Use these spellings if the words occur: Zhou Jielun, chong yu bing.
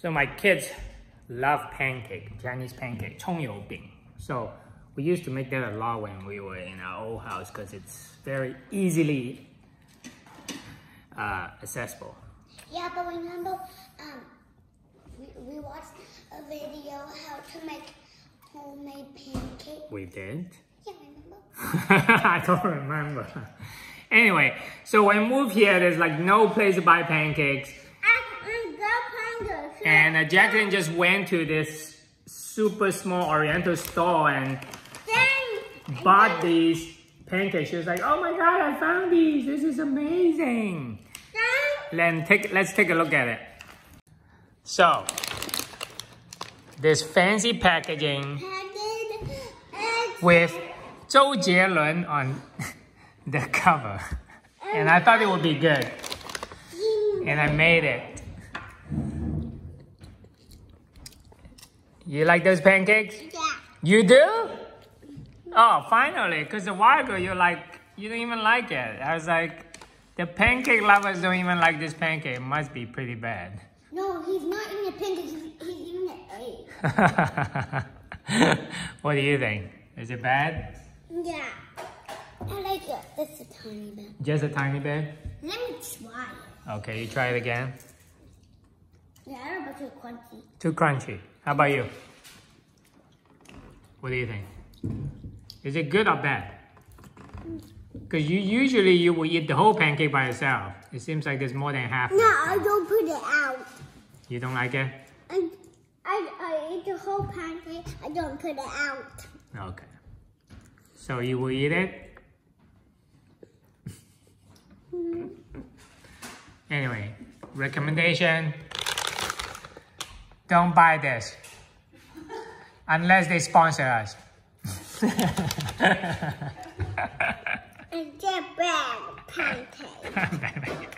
So my kids love pancake, Chinese pancake, chong yu bing. So we used to make that a lot when we were in our old house because it's very easily accessible. Yeah, but remember, we watched a video how to make homemade pancake. We did? Yeah, remember? I don't remember. Anyway, so when I moved here, there's like no place to buy pancakes. And Jacqueline just went to this super small Oriental store and bought these pancakes. She was like, "Oh my God, I found these! This is amazing!" Let's take a look at it. So this fancy packaging with Zhou Jielun on the cover, and I thought it would be good, and I made it. You like those pancakes? Yeah. You do? Oh, finally. Because a while ago, you're like, you don't even like it. I was like, the pancake lovers don't even like this pancake. It must be pretty bad. No, he's not eating a pancake. He's eating an egg. What do you think? Is it bad? Yeah. I like it. Just a tiny bit. Just a tiny bit? Let me try it. Okay, you try it again? Yeah, I don't know, too crunchy. Too crunchy. How about you? What do you think? Is it good or bad? Because usually you will eat the whole pancake by yourself. It seems like there's more than half. No, I don't put it out. You don't like it? I eat the whole pancake. I don't put it out. Okay. So you will eat it? Anyway, recommendation. Don't buy this, unless they sponsor us. And get bad pancakes.